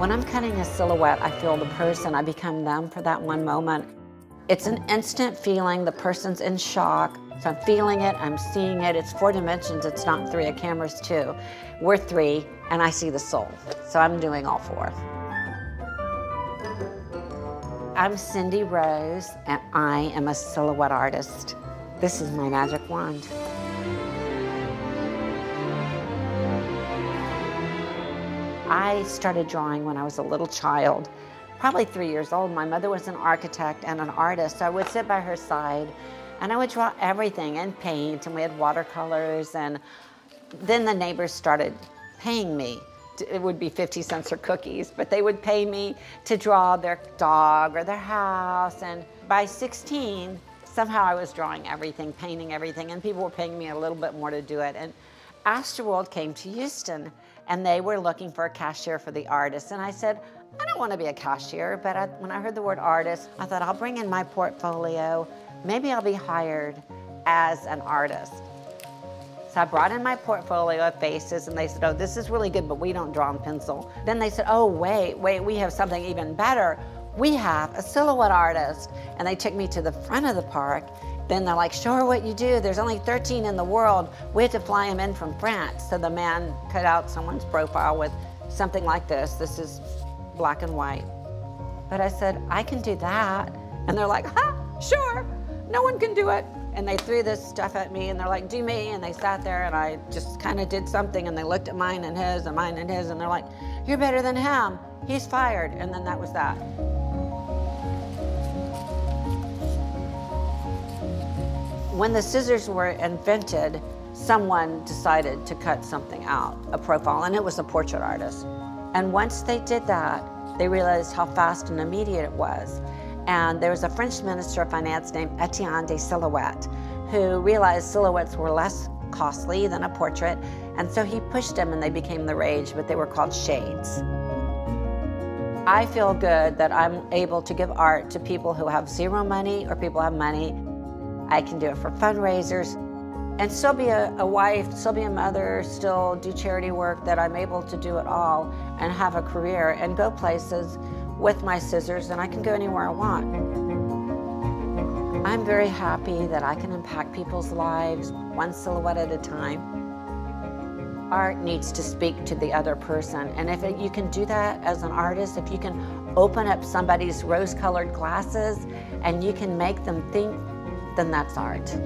When I'm cutting a silhouette, I feel the person. I become them for that one moment. It's an instant feeling. The person's in shock. So I'm feeling it, I'm seeing it. It's 4 dimensions, it's not 3. A camera's 2. We're 3, and I see the soul. So I'm doing all 4. I'm Cindy Rose, and I am a silhouette artist. This is my magic wand. I started drawing when I was a little child, probably 3 years old. My mother was an architect and an artist, so I would sit by her side and I would draw everything and paint, and we had watercolors, and then the neighbors started paying me. It would be 50 cents or cookies, but they would pay me to draw their dog or their house, and by 16, somehow I was drawing everything, painting everything, and people were paying me a little bit more to do it. And Astroworld came to Houston, and they were looking for a cashier for the artists. And I said, I don't want to be a cashier, but when I heard the word artist, I thought, I'll bring in my portfolio. Maybe I'll be hired as an artist. So I brought in my portfolio of faces, and they said, oh, this is really good, but we don't draw in pencil. Then they said, oh, wait, we have something even better. We have a silhouette artist. And they took me to the front of the park. Then they're like, show her what you do. There's only 13 in the world. We had to fly him in from France. So the man cut out someone's profile with something like this. This is black and white. But I said, I can do that. And they're like, huh, sure, no one can do it. And they threw this stuff at me, and they're like, do me. And they sat there, and I just kind of did something, and they looked at mine and his and mine and his, and they're like, you're better than him. He's fired. And then that was that. When the scissors were invented, someone decided to cut something out, a profile, and it was a portrait artist. And once they did that, they realized how fast and immediate it was. And there was a French minister of finance named Etienne de Silhouette, who realized silhouettes were less costly than a portrait, and so he pushed them, and they became the rage, but they were called shades. I feel good that I'm able to give art to people who have zero money or people who have money. I can do it for fundraisers and still be a wife, still be a mother, still do charity work, that I'm able to do it all and have a career and go places with my scissors, and I can go anywhere I want. I'm very happy that I can impact people's lives one silhouette at a time. Art needs to speak to the other person, and if you can do that as an artist, if you can open up somebody's rose-colored glasses and you can make them think, then that's art.